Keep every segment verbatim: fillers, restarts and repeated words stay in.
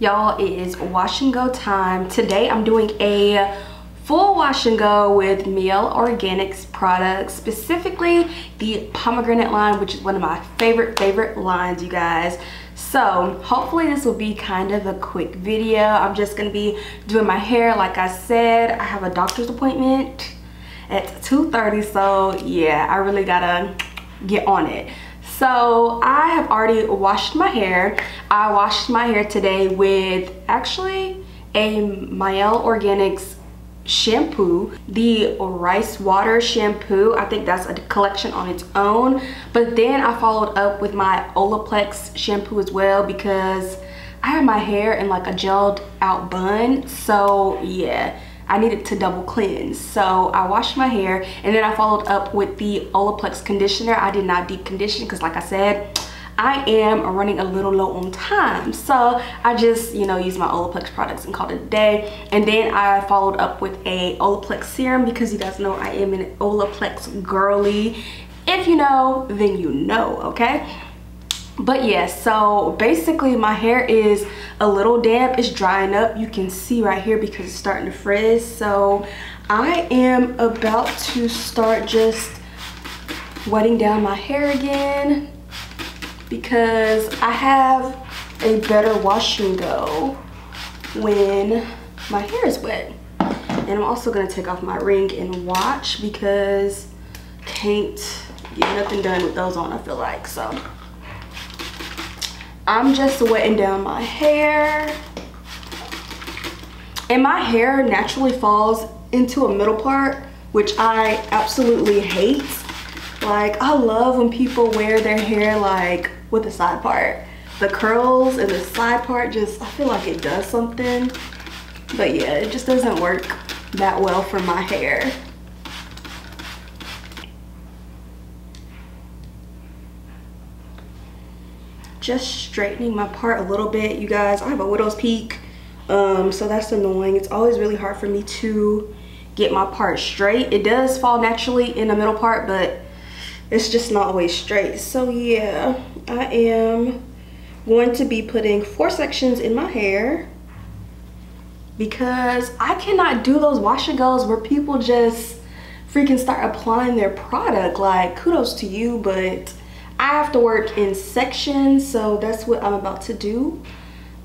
Y'all, it is wash and go time. Today I'm doing a full wash and go with Mielle Organics products, specifically the pomegranate line, which is one of my favorite, favorite lines, you guys. So hopefully this will be kind of a quick video. I'm just gonna be doing my hair. Like I said, I have a doctor's appointment at two thirty, so yeah, I really gotta get on it. So I have already washed my hair. I washed my hair today with actually a Mielle Organics shampoo, the rice water shampoo. I think that's a collection on its own, but then I followed up with my Olaplex shampoo as well because I had my hair in like a gelled out bun, so yeah, I needed to double cleanse. So I washed my hair and then I followed up with the Olaplex conditioner. I did not deep condition because like I said, I am running a little low on time. So I just, you know, used my Olaplex products and called it a day. And then I followed up with a Olaplex serum because you guys know I am an Olaplex girly. If you know, then you know, okay? But yeah, so basically my hair is a little damp. It's drying up. You can see right here because it's starting to frizz. So I am about to start just wetting down my hair again because I have a better wash and go when my hair is wet. And I'm also going to take off my ring and watch because can't get nothing done with those on, I feel like. So I'm just wetting down my hair. And my hair naturally falls into a middle part, which I absolutely hate. Like, I love when people wear their hair like with the side part. The curls and the side part just, I feel like it does something. But yeah, it just doesn't work that well for my hair. Just straightening my part a little bit, you guys. I have a widow's peak, um, so that's annoying. It's always really hard for me to get my part straight. It does fall naturally in the middle part, but it's just not always straight. So yeah, I am going to be putting four sections in my hair because I cannot do those wash and goes where people just freaking start applying their product. Like, kudos to you, but I have to work in sections, so that's what I'm about to do.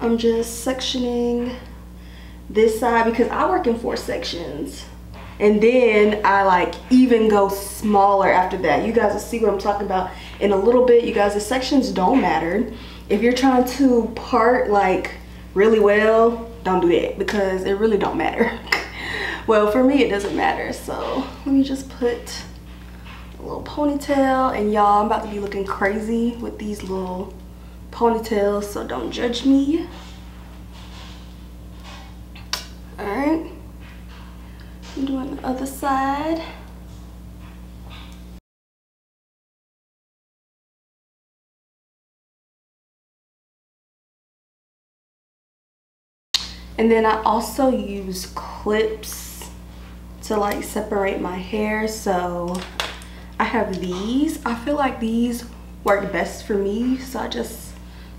I'm just sectioning this side because I work in four sections. And then I like even go smaller after that. You guys will see what I'm talking about in a little bit. You guys, the sections don't matter. If you're trying to part like really well, don't do that because it really don't matter. Well, for me, it doesn't matter. So let me just put a little ponytail, and y'all, I'm about to be looking crazy with these little ponytails, so don't judge me. All right, I'm doing the other side. And then I also use clips to like separate my hair, so I have these. I feel like these work best for me, so I just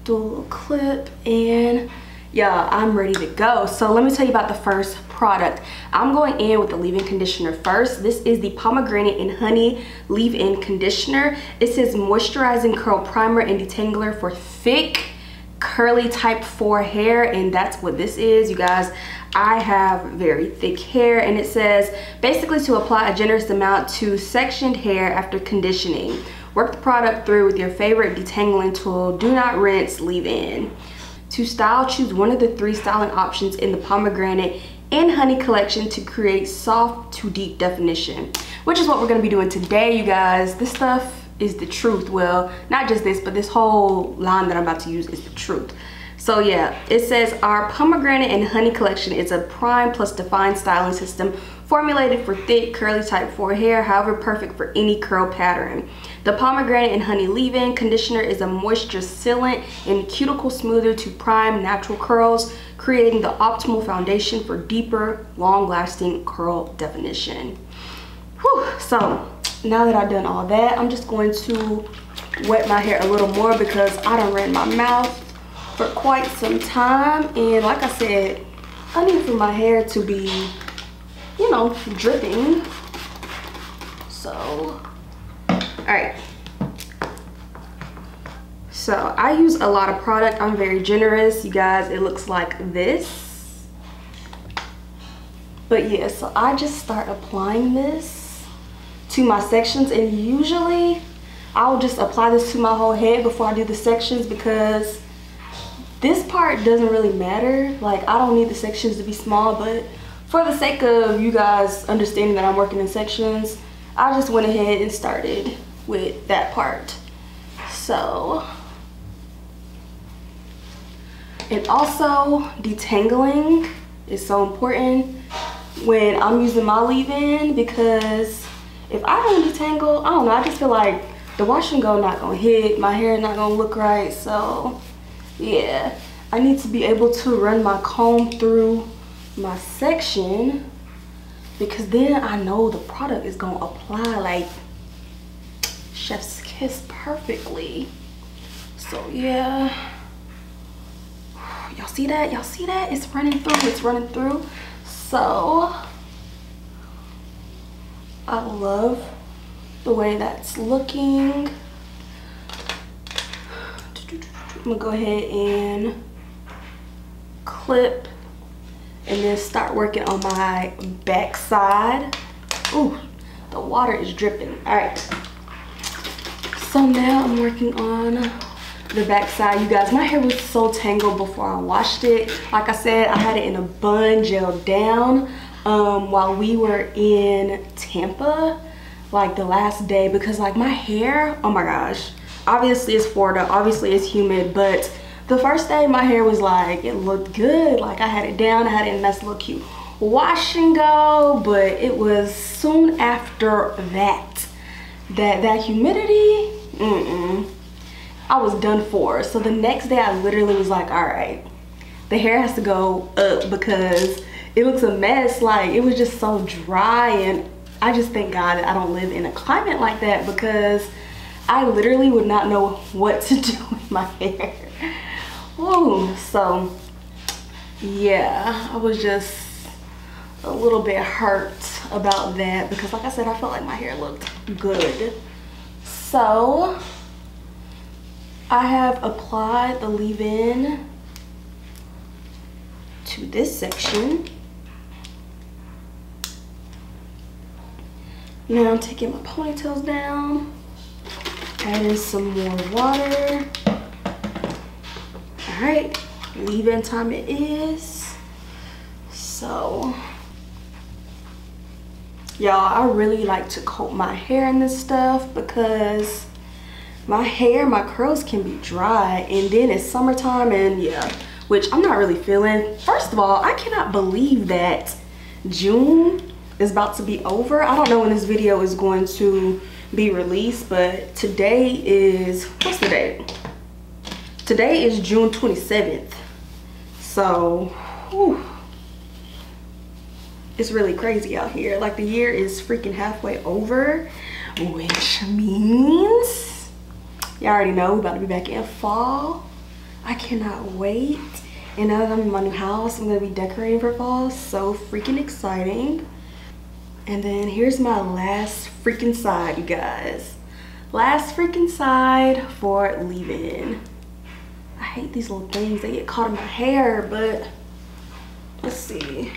do a little clip, and yeah, I'm ready to go. So let me tell you about the first product. I'm going in with the leave-in conditioner first. This is the pomegranate and honey leave-in conditioner. It says moisturizing curl primer and detangler for thick curly type four hair, and that's what this is, you guys. I have very thick hair, and it says basically to apply a generous amount to sectioned hair after conditioning. Work the product through with your favorite detangling tool. Do not rinse, leave in. To style, choose one of the three styling options in the pomegranate and honey collection to create soft to deep definition, which is what we're going to be doing today, you guys. This stuff is the truth. Well, not just this, but this whole line that I'm about to use is the truth. So yeah, it says our pomegranate and honey collection is a prime plus defined styling system formulated for thick, curly type four hair, however perfect for any curl pattern. The pomegranate and honey leave-in conditioner is a moisture sealant and cuticle smoother to prime natural curls, creating the optimal foundation for deeper, long-lasting curl definition. Whew. So now that I've done all that, I'm just going to wet my hair a little more because I done ran my mouth for quite some time, and like I said, I need for my hair to be, you know, dripping. So, all right. So I use a lot of product. I'm very generous, you guys. It looks like this. But yeah, so I just start applying this to my sections, and usually I'll just apply this to my whole head before I do the sections, because this part doesn't really matter. Like, I don't need the sections to be small, but for the sake of you guys understanding that I'm working in sections, I just went ahead and started with that part. So, and also detangling is so important when I'm using my leave-in, because if I don't detangle, I don't know, I just feel like the wash and go not gonna hit, my hair not gonna look right. So yeah, I need to be able to run my comb through my section, because then I know the product is gonna apply like chef's kiss perfectly. So yeah, y'all see that? Y'all see that? It's running through, it's running through. So I love the way that's looking. I'm gonna go ahead and clip and then start working on my back side. Ooh, the water is dripping. All right, so now I'm working on the back side. You guys, my hair was so tangled before I washed it. Like I said, I had it in a bun, gelled down. Um, while we were in Tampa, like the last day, because like my hair, oh my gosh, obviously it's Florida, obviously it's humid, but the first day my hair was like, it looked good, like I had it down, I had it in a nice little cute wash and go, but it was soon after that, that that humidity, mm-mm, I was done for. So the next day I literally was like, all right, the hair has to go up because it looks a mess. Like, it was just so dry, and I just thank God that I don't live in a climate like that, because I literally would not know what to do with my hair. Ooh, so yeah, I was just a little bit hurt about that, because like I said, I felt like my hair looked good. So I have applied the leave-in to this section. Now I'm taking my ponytails down, adding some more water. All right, leave-in time it is. So, y'all, I really like to coat my hair in this stuff, because my hair, my curls can be dry, and then it's summertime, and yeah, which I'm not really feeling. First of all, I cannot believe that June is about to be over. I don't know when this video is going to be released, but today is, what's the date? Today is June twenty-seventh. So, whew, it's really crazy out here. Like, the year is freaking halfway over, which means, y'all already know, we're about to be back in fall. I cannot wait. And now that I'm in my new house, I'm gonna be decorating for fall. So freaking exciting. And then here's my last freaking side, you guys. Last freaking side for leave-in. I hate these little things. They get caught in my hair, but let's see.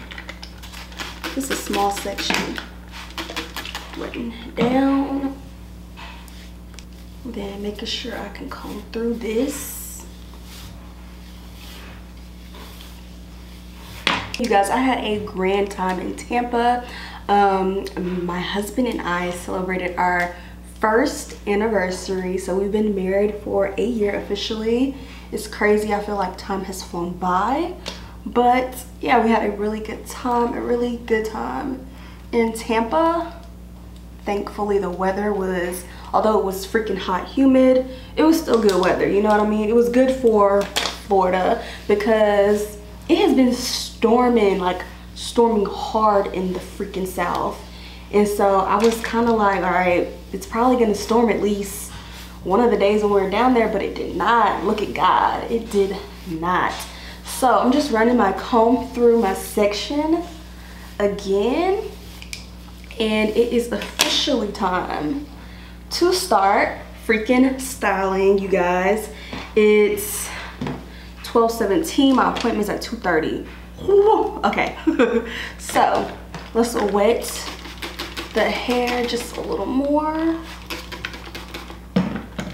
This is a small section. Wetting it down. Then making sure I can comb through this. You guys, I had a grand time in Tampa. Um my husband and I celebrated our first anniversary, so we've been married for a year officially. It's crazy. I feel like time has flown by, but yeah, we had a really good time a really good time in Tampa. Thankfully the weather was, although it was freaking hot, humid, it was still good weather, you know what I mean? It was good for Florida, because it has been storming, like storming hard in the freaking south, and so I was kind of like, all right, it's probably gonna storm at least one of the days when we were down there, but it did not. Look at God, it did not. So I'm just running my comb through my section again, and it is officially time to start freaking styling, you guys. It's twelve seventeen. My appointment's at two thirty. Ooh, okay. So let's wet the hair just a little more,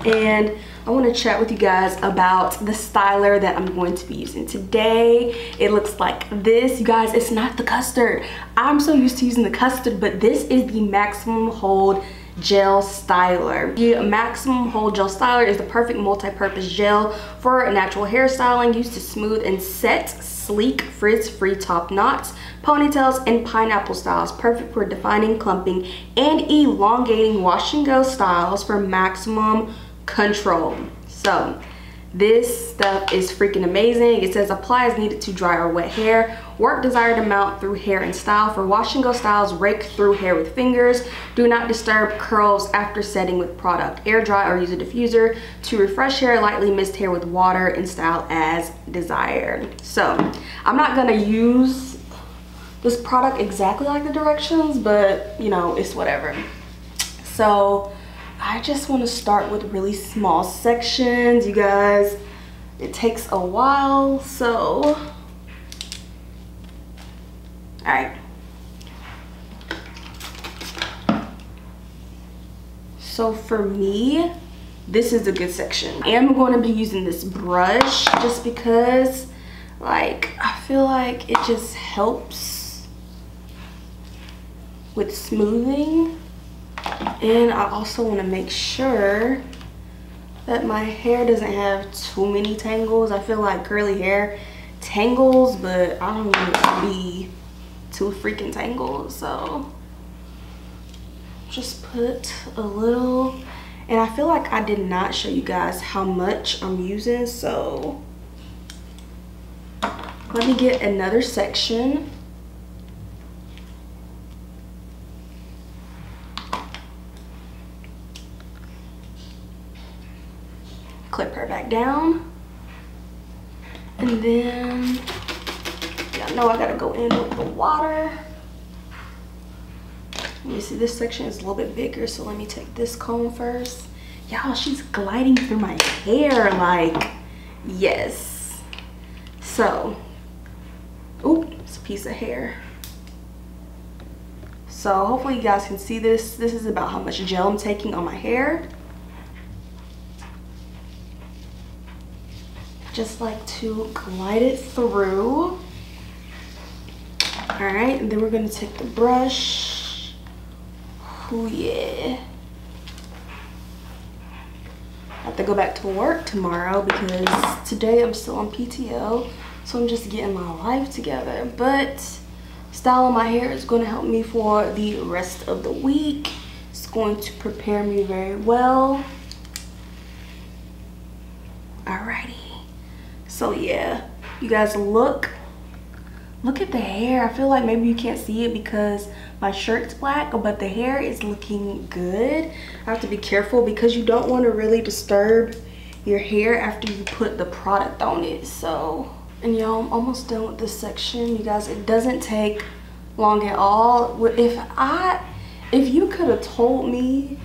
and I want to chat with you guys about the styler that I'm going to be using today. It looks like this, you guys. It's not the custard. I'm so used to using the custard, but this is the maximum hold gel styler. The maximum hold gel styler is the perfect multi-purpose gel for natural hairstyling, used to smooth and set sleek frizz-free top knots, ponytails, and pineapple styles. Perfect for defining, clumping, and elongating wash and go styles for maximum control. So this stuff is freaking amazing. It says apply as needed to dry or wet hair, work desired amount through hair and style. For wash and go styles, rake through hair with fingers. Do not disturb curls after setting with product. Air dry or use a diffuser to refresh hair. Lightly mist hair with water and style as desired. So I'm not gonna use this product exactly like the directions, but you know, it's whatever. So I just want to start with really small sections, you guys. It takes a while, so all right. So for me, this is a good section. I am going to be using this brush just because, like, I feel like it just helps with smoothing. And I also want to make sure that my hair doesn't have too many tangles. I feel like curly hair tangles, but I don't want it to be too freaking tangled. So just put a little. And I feel like I did not show you guys how much I'm using. So let me get another section. Clip her back down, and then y'all know I gotta go in with the water. You see, this section is a little bit bigger, so let me take this comb first. Y'all, she's gliding through my hair, like, yes. So, oop, it's a piece of hair. So hopefully you guys can see this. This is about how much gel I'm taking on my hair. Just like to glide it through. All right, and then we're gonna take the brush. Oh yeah. I have to go back to work tomorrow because today I'm still on P T O, so I'm just getting my life together. But styling my hair is gonna help me for the rest of the week. It's going to prepare me very well. All righty. So yeah, you guys, look, look at the hair. I feel like maybe you can't see it because my shirt's black, but the hair is looking good. I have to be careful because you don't want to really disturb your hair after you put the product on it. So, and y'all, I'm almost done with this section. You guys, it doesn't take long at all. If I, if you could have told me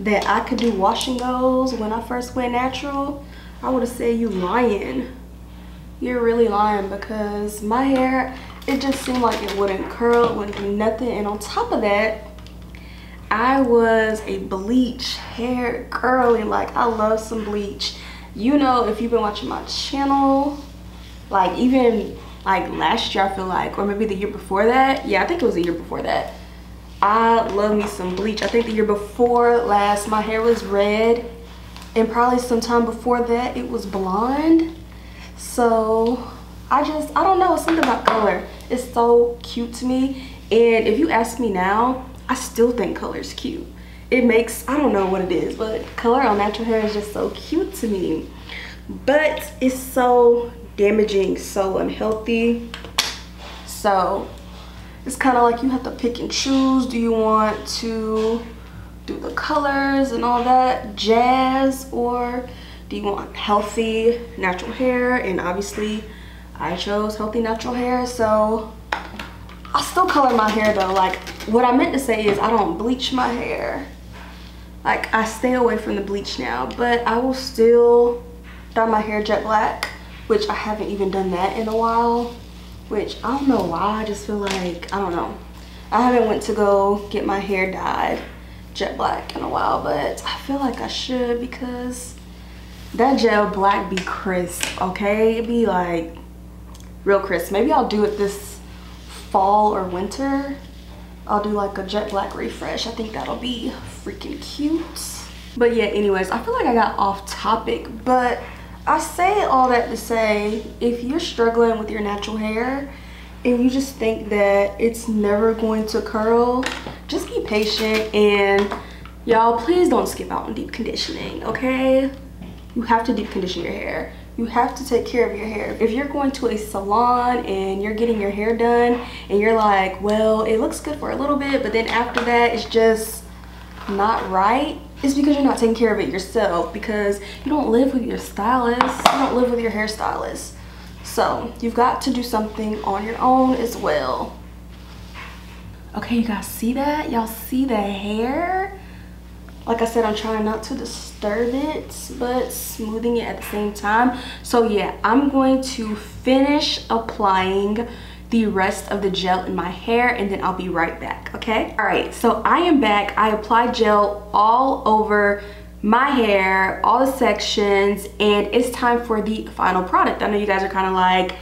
that I could do wash and goes when I first went natural, I would have said you lying. You're really lying, because my hair, it just seemed like it wouldn't curl, it wouldn't do nothing. And on top of that, I was a bleach hair curly. Like, I love some bleach. You know, if you've been watching my channel, like even like last year, I feel like, or maybe the year before that. Yeah, I think it was the year before that. I love me some bleach. I think the year before last, my hair was red. And probably sometime before that, it was blonde. So I just, I don't know, it's something about color. It's so cute to me. And if you ask me now, I still think color's cute. It makes, I don't know what it is, but color on natural hair is just so cute to me. But it's so damaging, so unhealthy. So it's kind of like you have to pick and choose. Do you want to do the colors and all that jazz, or Do you want healthy natural hair? And obviously I chose healthy natural hair, so I'll still color my hair though. Like, what I meant to say is I don't bleach my hair. Like, I stay away from the bleach now, but I will still dye my hair jet black, which I haven't even done that in a while, which I don't know why. I just feel like, I don't know. I haven't went to go get my hair dyed jet black in a while, but I feel like I should, because that gel black be crisp, okay? It be like real crisp. Maybe I'll do it this fall or winter. I'll do like a jet black refresh. I think that'll be freaking cute. But yeah, anyways, I feel like I got off topic, but I say all that to say, if you're struggling with your natural hair and you just think that it's never going to curl, just be patient, and y'all please don't skip out on deep conditioning, okay? You have to deep condition your hair. You have to take care of your hair. If you're going to a salon and you're getting your hair done and you're like, well, it looks good for a little bit, but then after that it's just not right, it's because you're not taking care of it yourself, because you don't live with your stylist, you don't live with your hairstylist. So you've got to do something on your own as well. Okay, you guys see that? Y'all see the hair? Like I said, I'm trying not to disturb it, but smoothing it at the same time. So yeah, I'm going to finish applying the rest of the gel in my hair, and then I'll be right back, okay? All right, so I am back. I applied gel all over my hair, all the sections, and it's time for the final product. I know you guys are kind of like,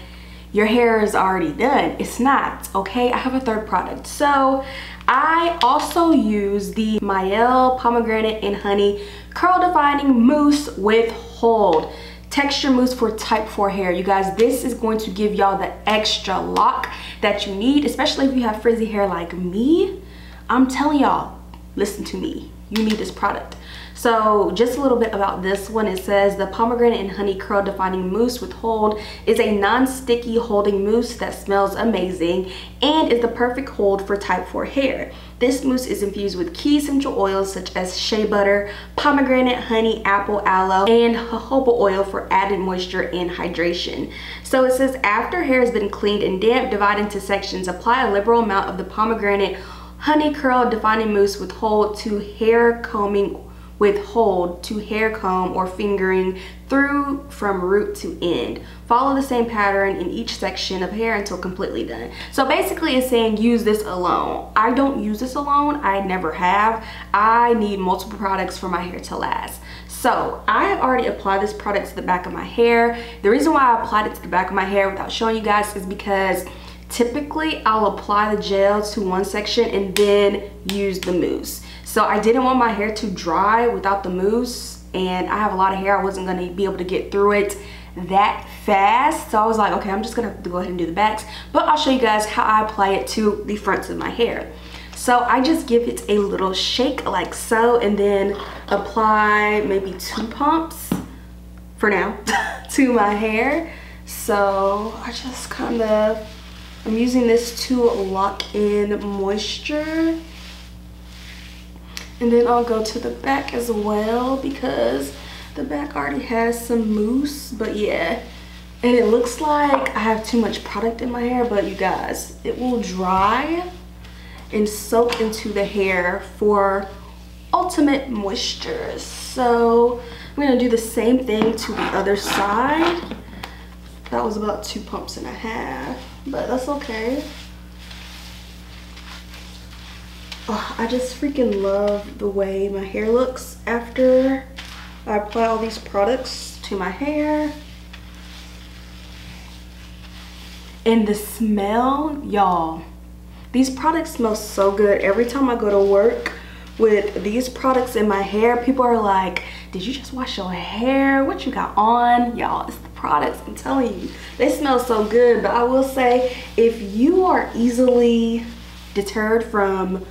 your hair is already done. It's not, okay? I have a third product. So I also use the Mielle Pomegranate and Honey Curl Defining Mousse with Hold. Texture mousse for type four hair. You guys, this is going to give y'all the extra lock that you need, especially if you have frizzy hair like me. I'm telling y'all, listen to me. You need this product. So just a little bit about this one. It says the Pomegranate and Honey Curl Defining Mousse with Hold is a non-sticky holding mousse that smells amazing and is the perfect hold for type four hair. This mousse is infused with key essential oils such as shea butter, pomegranate, honey, apple, aloe, and jojoba oil for added moisture and hydration. So it says after hair has been cleaned and damp, divide into sections, apply a liberal amount of the Pomegranate Honey Curl Defining Mousse with Hold to hair combing with hold to hair comb or fingering through from root to end. Follow the same pattern in each section of hair until completely done. So basically it's saying use this alone. I don't use this alone. I never have. I need multiple products for my hair to last. So I have already applied this product to the back of my hair. The reason why I applied it to the back of my hair without showing you guys is because typically I'll apply the gel to one section and then use the mousse. So I didn't want my hair to dry without the mousse, and I have a lot of hair. I wasn't going to be able to get through it that fast. So I was like, okay, I'm just going to have to go ahead and do the backs, but I'll show you guys how I apply it to the fronts of my hair. So I just give it a little shake like so, and then apply maybe two pumps for now to my hair. So I just kind of, I'm using this to lock in moisture. And then I'll go to the back as well, because the back already has some mousse. But yeah, and it looks like I have too much product in my hair, but you guys, it will dry and soak into the hair for ultimate moisture. So I'm gonna do the same thing to the other side. That was about two pumps and a half, but that's okay. Oh, I just freaking love the way my hair looks after I apply all these products to my hair. And the smell, y'all. These products smell so good. Every time I go to work with these products in my hair, people are like, did you just wash your hair? What you got on? Y'all, it's the products, I'm telling you. They smell so good. But I will say, if you are easily deterred from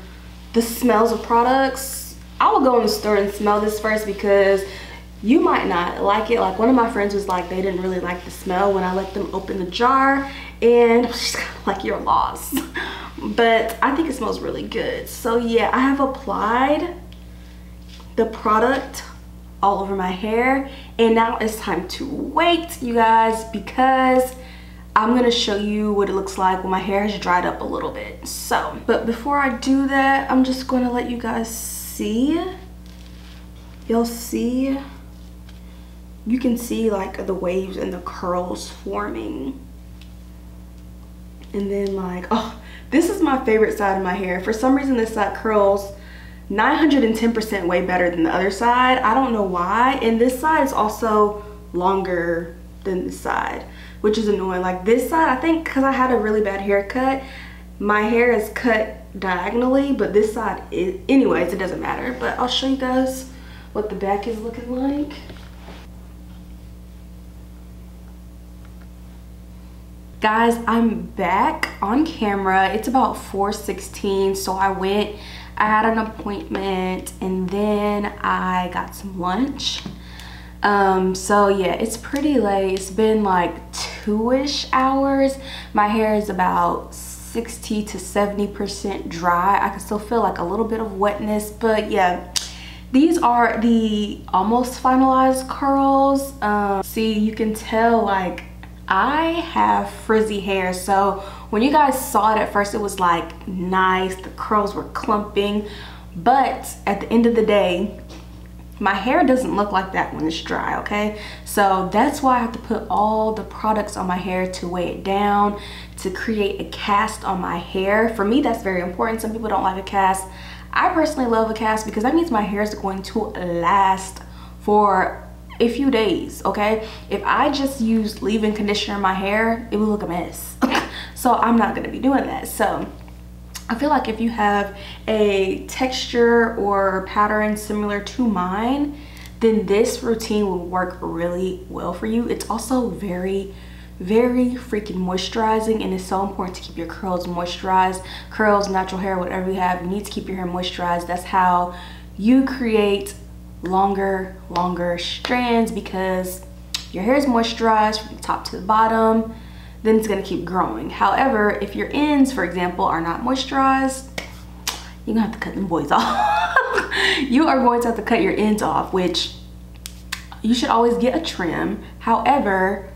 the smells of products, I will go in the store and smell this first, because you might not like it. Like, one of my friends was like, they didn't really like the smell when I let them open the jar, and I'm just kind of like, you're lost. But I think it smells really good. So yeah, I have applied the product all over my hair. And now it's time to wait, you guys, because I'm gonna show you what it looks like when my hair has dried up a little bit. So, but before I do that, I'm just gonna let you guys see. You'll see, you can see like the waves and the curls forming. And then like, oh, this is my favorite side of my hair. For some reason, this side curls nine hundred ten percent way better than the other side. I don't know why. And this side is also longer than this side, which is annoying. Like this side, I think because I had a really bad haircut, my hair is cut diagonally, but this side is, anyways, it doesn't matter. But I'll show you guys what the back is looking like. Guys, I'm back on camera. It's about four sixteen, so I went, I had an appointment, and then I got some lunch. Um, so yeah, it's pretty late. It's been like two-ish hours. My hair is about sixty to seventy percent dry. I can still feel like a little bit of wetness, but yeah. These are the almost finalized curls. Um, see, you can tell like I have frizzy hair, so when you guys saw it at first, it was like nice, the curls were clumping, but at the end of the day, my hair doesn't look like that when it's dry, okay? So that's why I have to put all the products on my hair to weigh it down, to create a cast on my hair. For me, that's very important. Some people don't like a cast. I personally love a cast because that means my hair is going to last for a few days, okay? If I just use leave-in conditioner in my hair, it would look a mess. So I'm not gonna be doing that. So I feel like if you have a texture or pattern similar to mine, then this routine will work really well for you. It's also very, very freaking moisturizing, and it's so important to keep your curls moisturized. Curls, natural hair, whatever you have, you need to keep your hair moisturized. That's how you create longer longer strands, because your hair is moisturized from the top to the bottom, then it's going to keep growing. However, if your ends, for example, are not moisturized, you're gonna have to cut them boys off. You are going to have to cut your ends off, which you should always get a trim. However,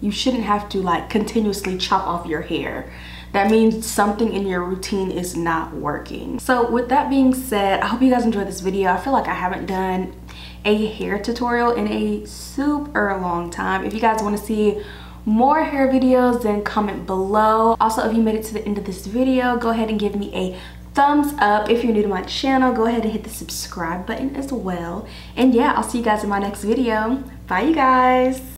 you shouldn't have to like continuously chop off your hair. That means something in your routine is not working. So with that being said, I hope you guys enjoyed this video. I feel like I haven't done a hair tutorial in a super long time. If you guys want to see more hair videos, then comment below. Also, if you made it to the end of this video, go ahead and give me a thumbs up. If you're new to my channel, go ahead and hit the subscribe button as well. And yeah, I'll see you guys in my next video. Bye, you guys.